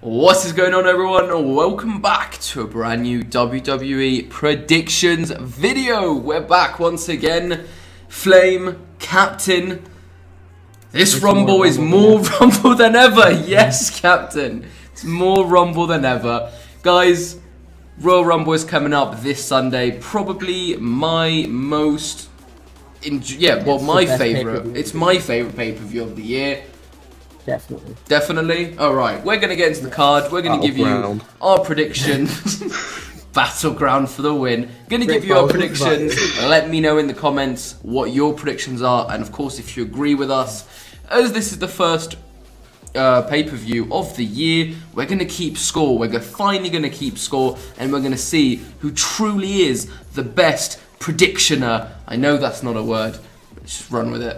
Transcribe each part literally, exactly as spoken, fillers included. What is going on, everyone? Welcome back to a brand new W W E predictions video. We're back once again. Flame, Captain. This it's Rumble more is Rumble, more yeah. Rumble than ever. Yes, Captain. It's more Rumble than ever. Guys, Royal Rumble is coming up this Sunday. Probably my most... Yeah, well, it's my favourite. It's my favourite pay-per-view of the year. Definitely. Definitely? Alright, we're going to get into the card. We're going to give you our predictions. Battleground for the win. Going to give you our predictions. Let me know in the comments what your predictions are. And of course, if you agree with us, as this is the first uh, pay-per-view of the year, we're going to keep score. We're gonna, finally going to keep score. And we're going to see who truly is the best predictioner. I know that's not a word, but just run with it.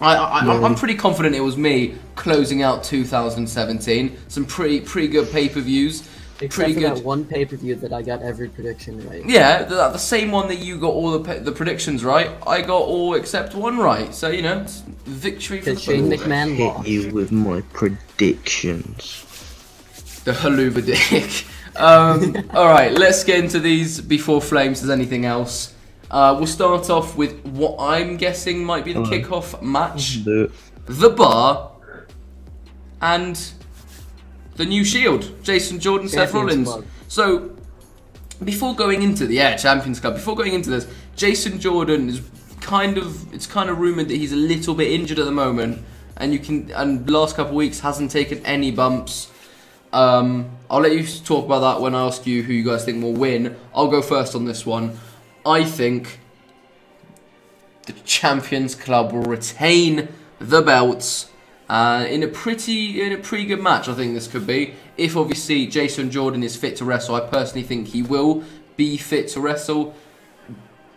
I, I, no. I'm pretty confident it was me closing out two thousand seventeen. Some pretty pretty good pay-per-views. Except pretty for good. That one pay-per-view that I got every prediction right. Yeah, the, the same one that you got all the the predictions right. I got all except one right. So you know, it's victory for the Shane McMahon. Hit lost. You with my predictions. The haluva dick. Um, all right, let's get into these before Flames does anything else. Uh, we'll start off with what I'm guessing might be the right. kickoff match, The Bar, and the new Shield, Jason Jordan, Champions Seth Rollins. Club. So, before going into the yeah Champions Club, before going into this, Jason Jordan is kind of it's kind of rumored that he's a little bit injured at the moment, and you can and last couple of weeks hasn't taken any bumps. Um, I'll let you talk about that when I ask you who you guys think will win. I'll go first on this one. I think the Champions Club will retain the belts uh, in a pretty in a pretty good match. I think this could be, if obviously Jason Jordan is fit to wrestle. I personally think he will be fit to wrestle,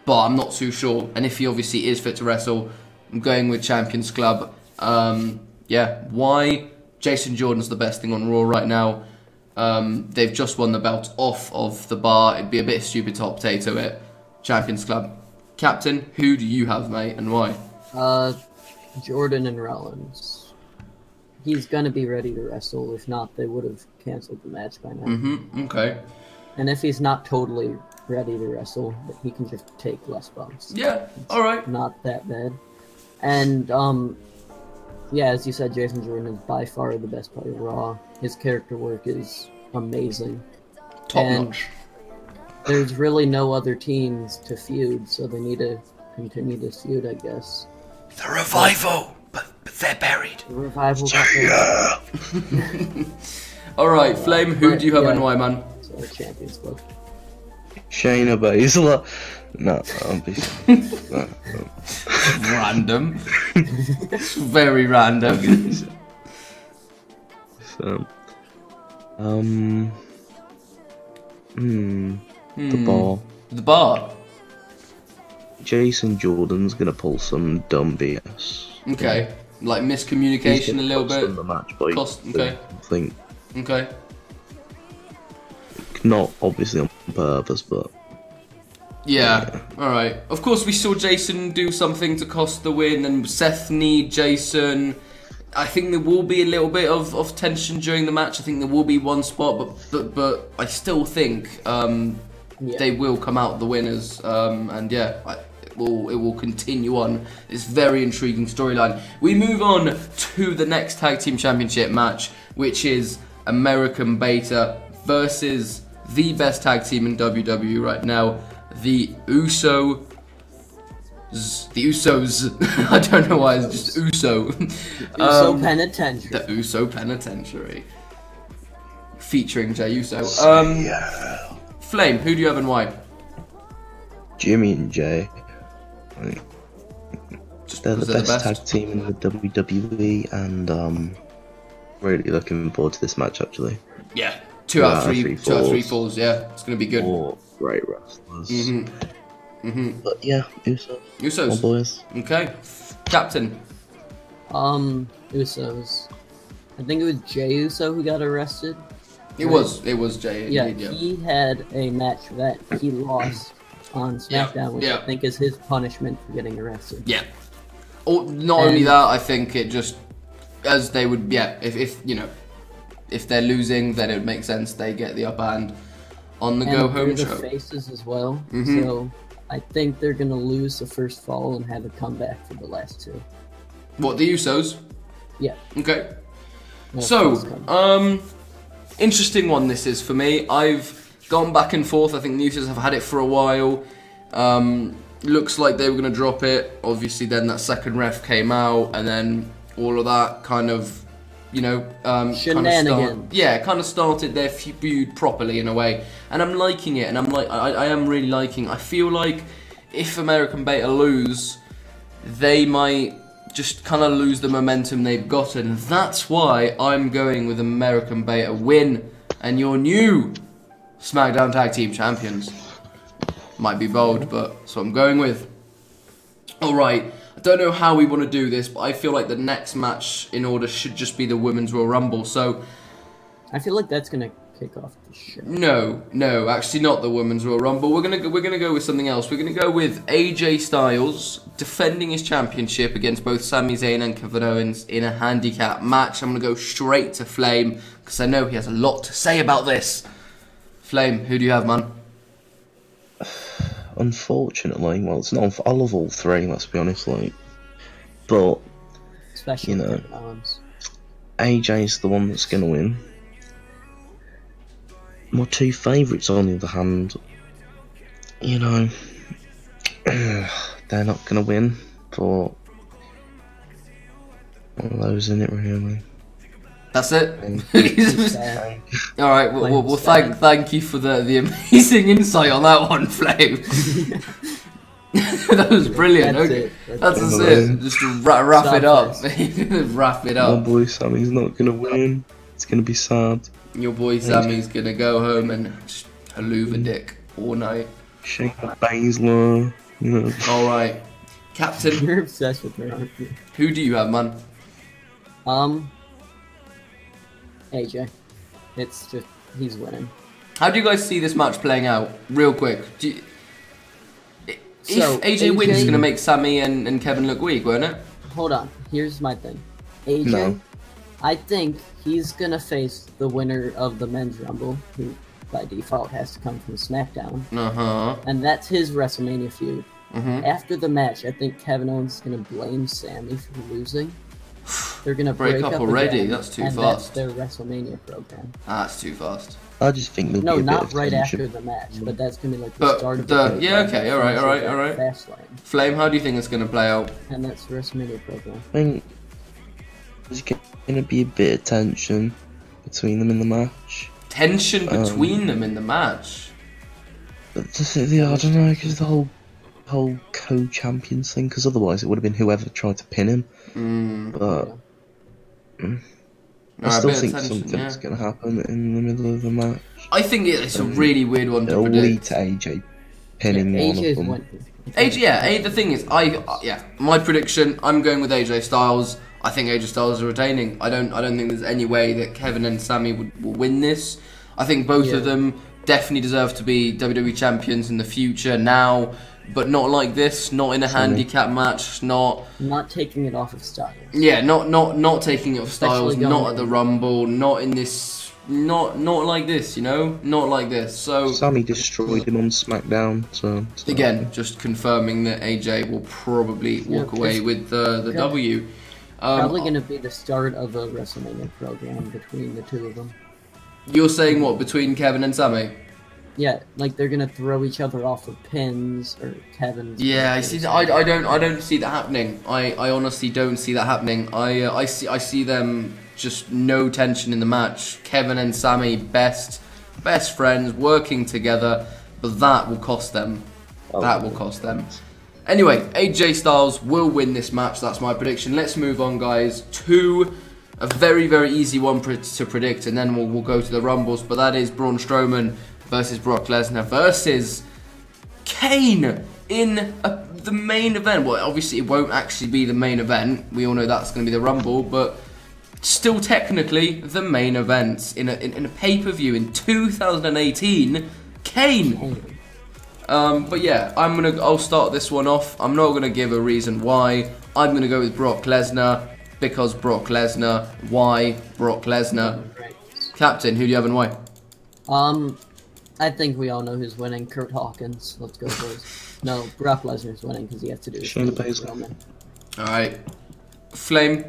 but I'm not too sure. And if he obviously is fit to wrestle, I'm going with Champions Club. Um, yeah, why? Jason Jordan's the best thing on Raw right now. Um, they've just won the belt off of The Bar. It'd be a bit stupid to update to it. Champions Club. Captain, who do you have, mate, and why? Uh, Jordan and Rollins. He's going to be ready to wrestle. If not, they would have cancelled the match by now. Mm-hmm, okay. And if he's not totally ready to wrestle, he can just take less bumps. Yeah, alright. Not that bad. And, um, yeah, as you said, Jason Jordan is by far the best part of Raw. His character work is amazing. Top-notch. There's really no other teams to feud, so they need to continue this feud, I guess. The Revival! But, but they're buried. The Revival got buried. Alright, oh, Flame, who do you have yeah. and why, man? So, Champions Club. Shayna Baszler. No, I'll be... no, no. Random. Very random. So, um... Hmm... The mm. Bar. The Bar. Jason Jordan's gonna pull some dumb B S. Okay, yeah. Like miscommunication a little bit. The match by cost. Okay. Thing. Okay. Not obviously on purpose, but. Yeah. yeah. All right. Of course, we saw Jason do something to cost the win, and Seth need Jason. I think there will be a little bit of, of tension during the match. I think there will be one spot, but but, but I still think. Um, Yeah. They will come out the winners, um, and yeah, it will it will continue on. It's very intriguing storyline. We move on to the next tag team championship match, which is American Beta versus the best tag team in W W E right now, the Usos. The Usos. I don't know why it's just Uso. The Uso um, Penitentiary. The Uso Penitentiary, featuring Jey Uso. Um, yeah. Flame, who do you have and why? Jimmy and Jay. Just They're the best, the best tag team in the W W E, and um, really looking forward to this match actually. Yeah, two, two out of three, three two out of three falls. Yeah, it's gonna be good. Four great wrestlers. Mhm. Mhm. But yeah, Usos. Usos. Oh, boys. Okay, Captain. Um, Usos. I think it was Jey Uso who got arrested. It right. was, it was Jay. Yeah, yeah, he had a match that he lost on SmackDown, yeah, which yeah. I think is his punishment for getting arrested. Yeah. Or, not and, only that, I think it just, as they would, yeah, if, if you know, if they're losing, then it would make sense they get the upper hand on the and go home show. The faces as well, mm -hmm. So I think they're gonna lose the first fall and have a comeback for the last two. What, the Usos? Yeah. Okay. Well, so, um, interesting one this is for me. I've gone back and forth. I think the Usos have had it for a while. Um, looks like they were gonna drop it. Obviously, then that second ref came out, and then all of that kind of, you know, um, shenanigans. Kind of start, yeah, kind of started their feud properly in a way, and I'm liking it. And I'm like, I, I am really liking. I feel like if American Beta lose, they might just kind of lose the momentum they've gotten. That's why I'm going with American Beta win, and your new SmackDown Tag Team Champions. Might be bold, but so I'm going with. All right. Don't know how we want to do this, but I feel like the next match in order should just be the Women's Royal Rumble, so... I feel like that's going to kick off the show. No, no, actually not the Women's Royal Rumble. We're going to we're gonna go with something else. We're going to go with A J Styles defending his championship against both Sami Zayn and Kevin Owens in a handicap match. I'm going to go straight to Flame, because I know he has a lot to say about this. Flame, who do you have, man? Unfortunately, well, it's not. I love all three. Let's be honest, like, but especially, you know, A J's the one that's gonna win. My two favourites, on the other hand, you know, they're not gonna win. But one of those, in it, really. That's it. All right. Well, well, well thank, thank you for the the amazing insight on that one, Flame. That was brilliant. That's okay. It. That's, That's it. Just ra wrap Stop it up. Wrap it up. My boy Sammy's not gonna win. It's gonna be sad. Your boy Sammy's gonna go home and just halluva mm. dick all night. Shake the Baszler. Yeah. All right, Captain. You're obsessed with me, aren't you? Who do you have, man? Um. A J. It's just, he's winning. How do you guys see this match playing out? Real quick. Do you, if so, A J, A J wins, it's going to make Sammy and, and Kevin look weak, won't it? Hold on. Here's my thing. A J, no. I think he's going to face the winner of the Men's Rumble, who by default has to come from SmackDown. Uh-huh. And that's his WrestleMania feud. Mm-hmm. After the match, I think Kevin Owens is going to blame Sammy for losing. They're gonna break, break up, up already. Again, that's too and fast. That's their WrestleMania program. Ah, that's too fast. I just think no, be a not bit right after the match, but that's gonna be like the but start of the, the yeah. Okay, all right, all right, all right. Flame, how do you think it's gonna play out? And that's the WrestleMania program. I think there's gonna be a bit of tension between them in the match. Tension between um, them in the match. But just the I don't know because the whole whole co-champions thing. Because otherwise, it would have been whoever tried to pin him. Mm. But mm, I right, still think tension, something's yeah. gonna happen in the middle of the match. I think it's um, a really weird one to predict. It'll lead to A J pinning yeah, one of them. One. A J, yeah. A, the thing is, I uh, yeah, my prediction. I'm going with A J Styles. I think A J Styles are retaining. I don't. I don't think there's any way that Kevin and Sammy would will win this. I think both yeah. of them definitely deserve to be W W E champions in the future. Now. But not like this, not in a Sorry. handicap match, not... Not taking it off of Styles. Yeah, not not, not taking it off Styles, not at the Rumble, not in this... Not not like this, you know? Not like this, so... Sammy destroyed him on SmackDown, so... so. Again, just confirming that A J will probably walk yeah, away with the, the W. Um, probably going to be the start of a WrestleMania program between the two of them. You're saying what, between Kevin and Sammy? Yeah, like they're gonna throw each other off with pins or Kevin's. Yeah, I see. I, I don't I don't see that happening. I, I honestly don't see that happening. I uh, I see I see them just no tension in the match. Kevin and Sammy best best friends working together, but that will cost them. Oh, that will cost them. Anyway, A J Styles will win this match. That's my prediction. Let's move on, guys. To a very very easy one pr to predict, and then we'll we'll go to the Rumbles. But that is Braun Strowman versus Brock Lesnar versus Kane in a, the main event. Well, obviously it won't actually be the main event. We all know that's going to be the Rumble, but still technically the main event in a, in, in a pay-per-view in two thousand eighteen. Kane. Um, but yeah, I'm gonna. I'll start this one off. I'm not gonna give a reason why. I'm gonna go with Brock Lesnar because Brock Lesnar. Why Brock Lesnar? Captain, who do you have and why? Um, I think we all know who's winning. Kurt Hawkins. Let's go, boys. No, Brock Lesnar's winning because he has to do it. All right. Flame.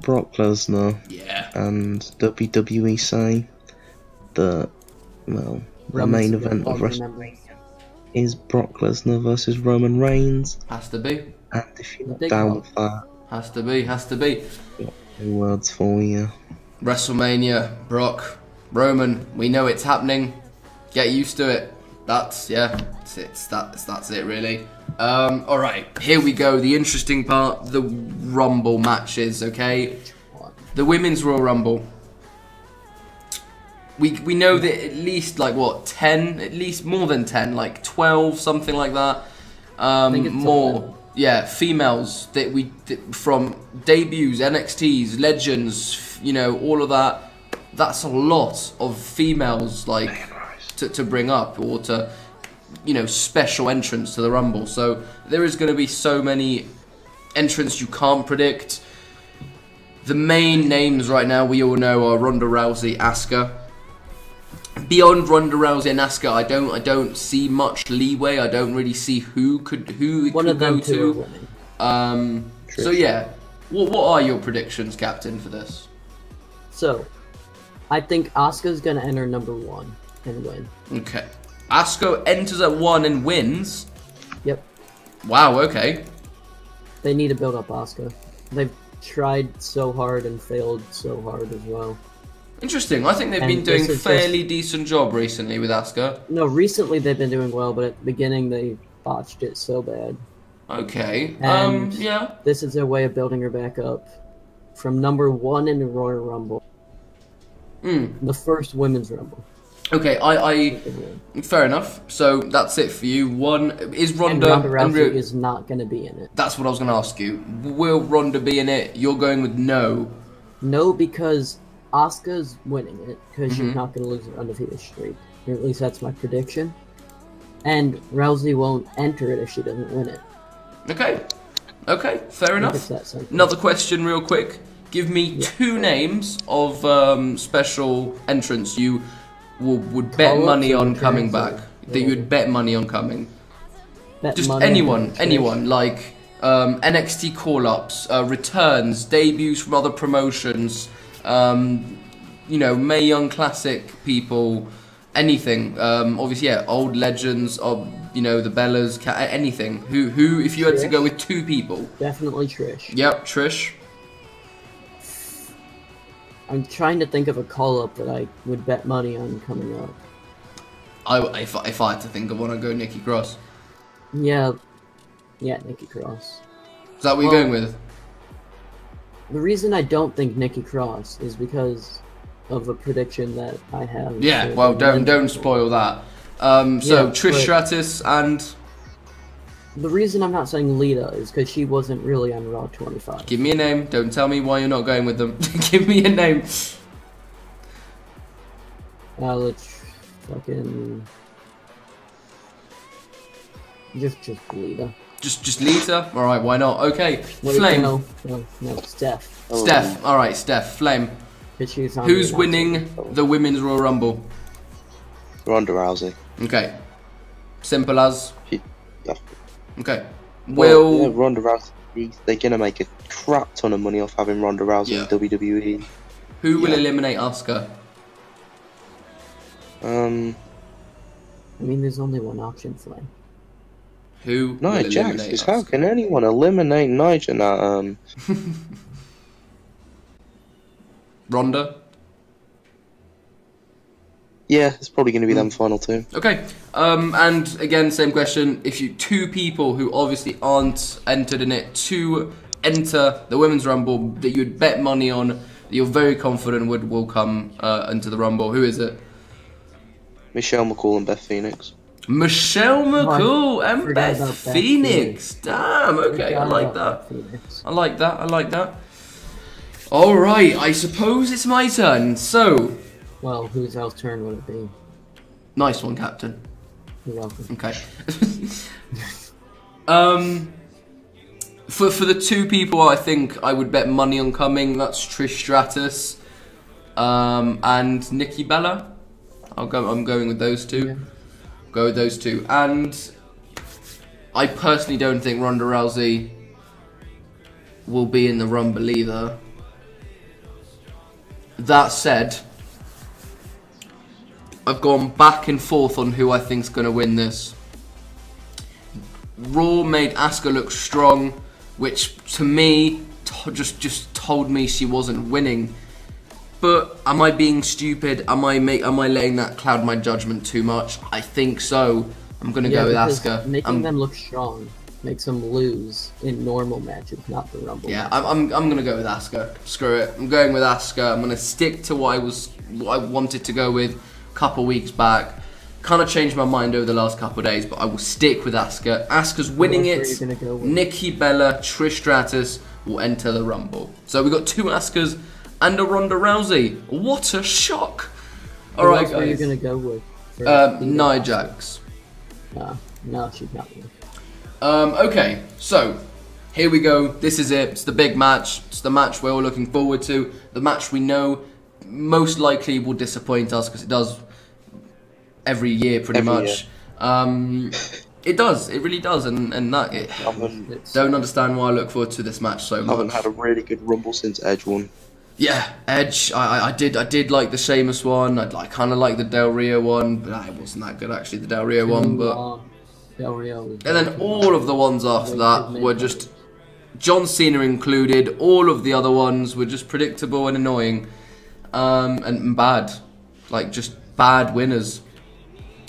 Brock Lesnar. Yeah. And W W E say that, well, the main event of WrestleMania is Brock Lesnar versus Roman Reigns. Has to be. And if you're not down with that, has to be, has to be. Two words for you. WrestleMania, Brock, Roman. We know it's happening. Get used to it. That's yeah. It's, it's that's that's it really. Um, all right, here we go. The interesting part: the Rumble matches. Okay, the Women's Royal Rumble. We we know that at least like what ten, at least more than ten, like twelve, something like that. Um, I think it's more. Something. Yeah, females that we from debuts, N X Ts, legends, you know, all of that. That's a lot of females like to, to bring up or to, you know, special entrants to the Rumble. So there is going to be so many entrants you can't predict. The main names right now we all know are Ronda Rousey, Asuka. Beyond Ronda Rousey and Asuka, I don't, I don't see much leeway. I don't really see who could, who it One could of them go to. Um, so yeah, what, what are your predictions, Captain, for this? So, I think Asuka's gonna enter number one and win. Okay, Asuka enters at one and wins. Yep. Wow. Okay. They need to build up Asuka. They've tried so hard and failed so hard as well. Interesting. I think they've and been doing a fairly just... decent job recently with Asuka. No, recently they've been doing well, but at the beginning they botched it so bad. Okay. And um, yeah. This is their way of building her back up from number one in the Royal Rumble. Mm. The first Women's Rumble. Okay, I, I... fair enough. So that's it for you. One is Ronda. And Ronda Rousey is not going to be in it. That's what I was going to ask you. Will Ronda be in it? You're going with no. No, because Asuka's winning it because mm-hmm. she's not going to lose her undefeated streak. Or at least that's my prediction. And Rousey won't enter it if she doesn't win it. Okay. Okay, fair enough. Another question real quick. Give me yeah. two names of um, special entrants you will, would bet Call money on coming back. Yeah. That you would bet money on coming. Bet Just anyone, anyone. Like um, N X T call-ups, uh, returns, debuts from other promotions... Um, you know, Mae Young Classic people, anything. Um, obviously, yeah, old legends of, you know, the Bellas, anything. Who, who? If you Trish. had to go with two people, definitely Trish. Yep, Trish. I'm trying to think of a call up that I would bet money on coming up. I if if I had to think of one, I'd go Nikki Cross. Yeah, yeah, Nikki Cross. Is that what well, you're going with? The reason I don't think Nikki Cross is because of a prediction that I have. Yeah, well, don't don't spoil that. Um, so yeah, Trish Stratus and... The reason I'm not saying Lita is because she wasn't really on Raw twenty-five. Give me a name. Don't tell me why you're not going with them. Give me a name. Uh, let's fucking... Just, just Lita. Just, just Lita. All right, why not? Okay, what Flame. No, no, no, Steph. Oh, Steph. All right, Steph. Flame. Who's winning the Women's Royal Rumble? Ronda Rousey. Okay. Simple as. She, yeah. Okay. Will well, yeah, Ronda Rousey? They're gonna make a crap ton of money off having Ronda Rousey yeah. in W W E. Who will yeah. eliminate Asuka? Um. I mean, there's only one option, Flame. Who Nia Jax, because how can anyone eliminate Nia Jax? Um... Ronda? Yeah, it's probably going to be mm. them final two. Okay, um, and again, same question. If you two people who obviously aren't entered in it to enter the Women's Rumble that you'd bet money on, that you're very confident would will come uh, into the Rumble, who is it? Michelle McCool and Beth Phoenix. Michelle McCool oh, and Beth Phoenix. Phoenix. Damn, okay, I like that. I like that, I like that. Alright, I suppose it's my turn, so... Well, whose else turn would it be? Nice one, Captain. You're welcome. Okay. um, for, for the two people I think I would bet money on coming, that's Trish Stratus um, and Nikki Bella. I'll go. I'm going with those two. Yeah. Go with those two. And I personally don't think Ronda Rousey will be in the Rumble either. That said, I've gone back and forth on who I think's going to win this. Raw made Asuka look strong, which to me to just just told me she wasn't winning. But am I being stupid? Am I make, am I letting that cloud my judgment too much? I think so. I'm gonna yeah, go with Asuka. Making I'm, them look strong makes them lose in normal matches, not the Rumble. Yeah, I'm, I'm I'm gonna go with Asuka. Screw it. I'm going with Asuka. I'm gonna stick to what I was what I wanted to go with a couple weeks back. Kind of changed my mind over the last couple of days, but I will stick with Asuka. Asuka's winning it. Go Nikki Bella, Trish Stratus will enter the Rumble. So we've got two Askas and a Ronda Rousey. What a shock! All Who right, guys. What are you gonna go with? Um, Nia Jax. Uh, no, she's not winning. Um, okay, so here we go. This is it. It's the big match. It's the match we're all looking forward to. The match we know most likely will disappoint us because it does every year, pretty every much. Year. Um, it does. It really does. And and that it, I don't understand why I look forward to this match so much. I haven't had a really good Rumble since Edge won. Yeah, Edge. I I did I did like the Sheamus one. I I kind of like the Del Rio one, but I wasn't that good actually. The Del Rio Too one, but long. Del Rio. Was and then all of the ones after that were just, John Cena included. All of the other ones were just predictable and annoying, um, and bad, like just bad winners.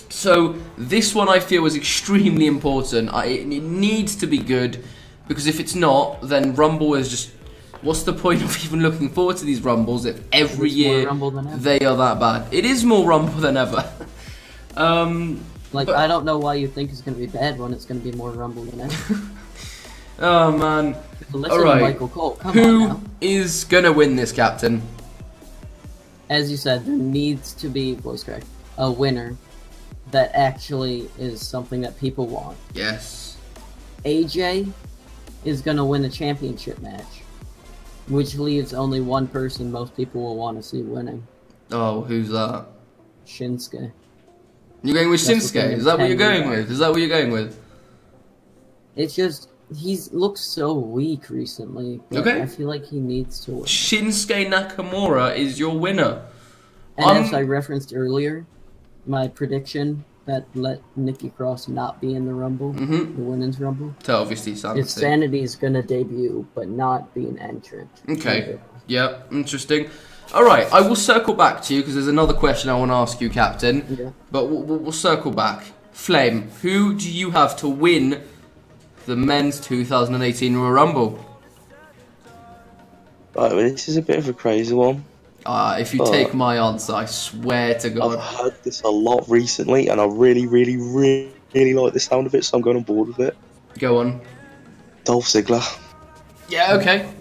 So this one I feel is extremely important. I, it needs to be good, because if it's not, then Rumble is just. What's the point of even looking forward to these Rumbles if every year they are that bad? It is more Rumble than ever. um, like, but, I don't know why you think it's going to be bad when it's going to be more Rumble than ever. Oh, man. Listen, all right. Michael Cole, come Who on now. is going to win this, Captain? As you said, there needs to be, voice crack, a winner that actually is something that people want. Yes. A J is going to win a championship match, which leaves only one person most people will want to see winning. Oh, who's that? Shinsuke. You're going with That's Shinsuke? Is that what you're going with? Is that what you're going with? It's just, he's looked so weak recently. Okay. I feel like he needs to win. Shinsuke Nakamura is your winner. And um, as I referenced earlier, my prediction that let Nikki Cross not be in the Rumble, mm-hmm. the Women's Rumble. So obviously Sanity. If Sanity is going to debut, but not be an entrant. Okay, either. Yeah, interesting. All right, I will circle back to you, because there's another question I want to ask you, Captain. Yeah. But we'll, we'll, we'll circle back. Flame, who do you have to win the Men's two thousand eighteen Royal Rumble? Right, well, this is a bit of a crazy one. Uh, if you but take my answer, I swear to God. I've heard this a lot recently, and I really, really, really, really like the sound of it, so I'm going on board with it. Go on. Dolph Ziggler. Yeah, okay.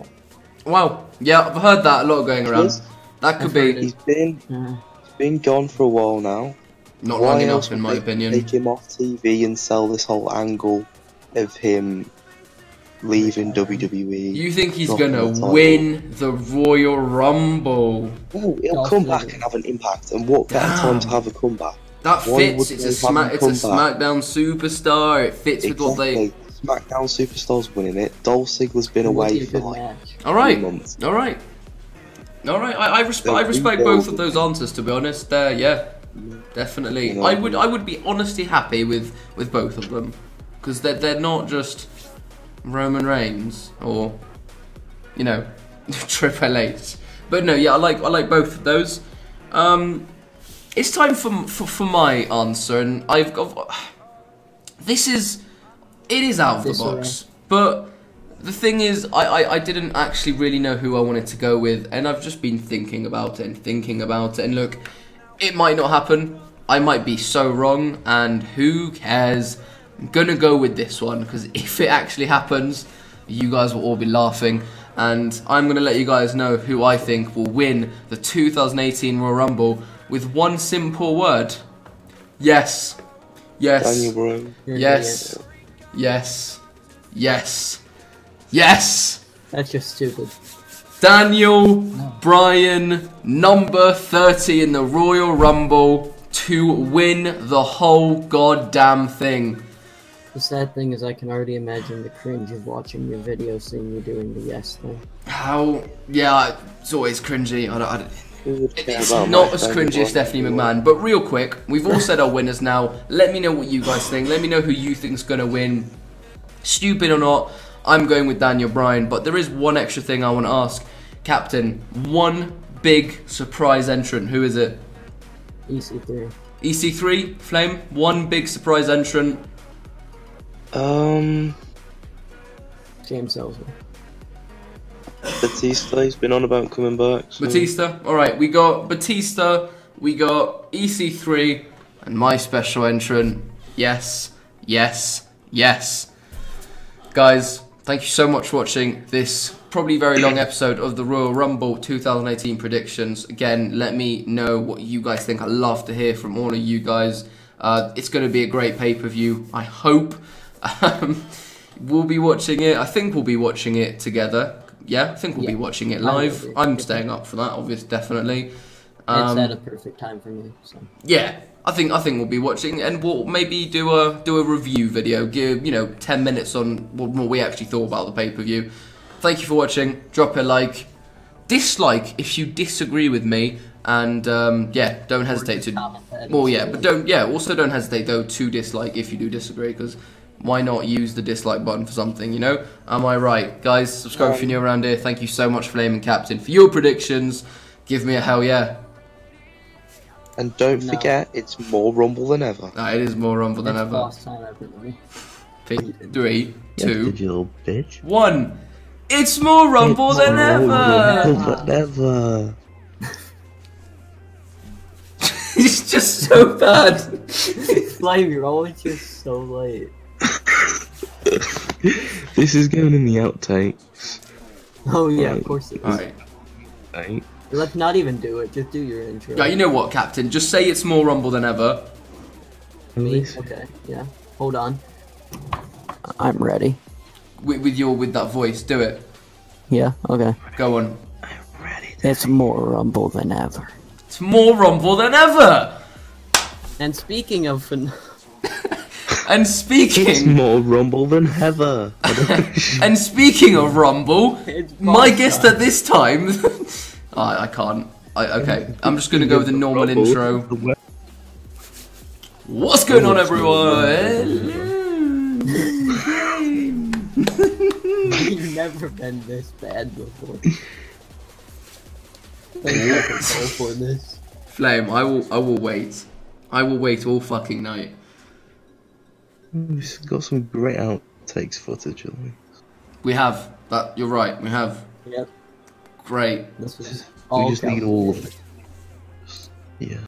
Wow. Yeah, I've heard that a lot going around. He's, that could I've be... He's been, he's been gone for a while now. Not Why long enough, in my opinion. Take him off T V and sell this whole angle of him leaving W W E. You think he's gonna win the Royal Rumble? Oh, he'll come back and have an impact, and what better time to have a comeback? That fits. It's a smack. It's a SmackDown superstar. It fits with what they. SmackDown superstars winning it. Dolph Ziggler's been away for like all right, all right, all right. I, I respect. I respect both of those answers. To be honest, there, yeah, definitely. I would. I would be honestly happy with with both of them, because they're they're not just Roman Reigns or, you know, Triple H. But no, yeah, I like I like both of those. Um, it's time for, for for my answer, and I've got this is it is out of the box. But the thing is, I, I I didn't actually really know who I wanted to go with, and I've just been thinking about it and thinking about it. And look, it might not happen. I might be so wrong, and who cares? I'm gonna go with this one, because if it actually happens, you guys will all be laughing, and I'm gonna let you guys know who I think will win the two thousand eighteen Royal Rumble with one simple word. Yes. Yes. Daniel Bryan. Yes. Yes. Yes. Yes. Yes. That's just stupid. Daniel Bryan, number thirty in the Royal Rumble to win the whole goddamn thing. The sad thing is I can already imagine the cringe of watching your video seeing you doing the yes thing. How? Yeah, it's always cringy. I don't, I don't, it's not as cringy as Stephanie McMahon. But real quick, we've all said our winners now. Let me know what you guys think. Let me know who you think's going to win. Stupid or not, I'm going with Daniel Bryan. But there is one extra thing I want to ask. Captain, one big surprise entrant. Who is it? E C three. E C three, Flame, one big surprise entrant. Um, James Ellsworth. Batista, he's been on about coming back. So. Batista, alright, we got Batista, we got E C three, and my special entrant. Yes, yes, yes. Guys, thank you so much for watching this probably very long episode of the Royal Rumble two thousand eighteen predictions. Again, let me know what you guys think. I'd love to hear from all of you guys. Uh, it's going to be a great pay-per-view, I hope. Um, we'll be watching it. I think we'll be watching it together. Yeah, I think we'll yeah. be watching it live. I'm staying up for that, obviously, definitely. Um, it's at a perfect time for me. So. Yeah, I think I think we'll be watching, and we'll maybe do a do a review video. Give you know ten minutes on what, what we actually thought about the pay-per-view. Thank you for watching. Drop a like, dislike if you disagree with me, and um, yeah, don't hesitate to. Well, yeah, but don't yeah. Also, don't hesitate though to dislike if you do disagree, because why not use the dislike button for something? You know, am I right, guys? Subscribe um, if you're new around here. Thank you so much, Flame and Captain, for your predictions. Give me a hell yeah. And don't no. forget, it's more Rumble than ever. Nah, it is more Rumble than it's ever. Last time ever. Three, two, yes, bitch. one. It's more Rumble it's than more ever. Than ever. It's just so bad. Flame, you're always just so late. This is going in the outtakes. Oh yeah, right. Of course it is. Alright. Right. Let's not even do it, just do your intro. Yeah, you know what, Captain, just say it's more Rumble than ever. Me? Okay, yeah. Hold on. I'm ready. With, with your, with that voice, do it. Yeah, okay. Go on. I'm ready. It's more Rumble than ever. It's more Rumble than ever! And speaking of... and speaking... It's more Rumble than ever. And speaking of Rumble, my guest at this time... oh, I can't. I, okay, I'm just going to go with the normal Rumble. Intro. What's going on, everyone? You've never been this bad before. For this. Flame, I will, I will wait. I will wait all fucking night. We've got some great outtakes footage, haven't we? We have. That you're right. We have. Yep. Great. This was all we just need all of it. Yeah.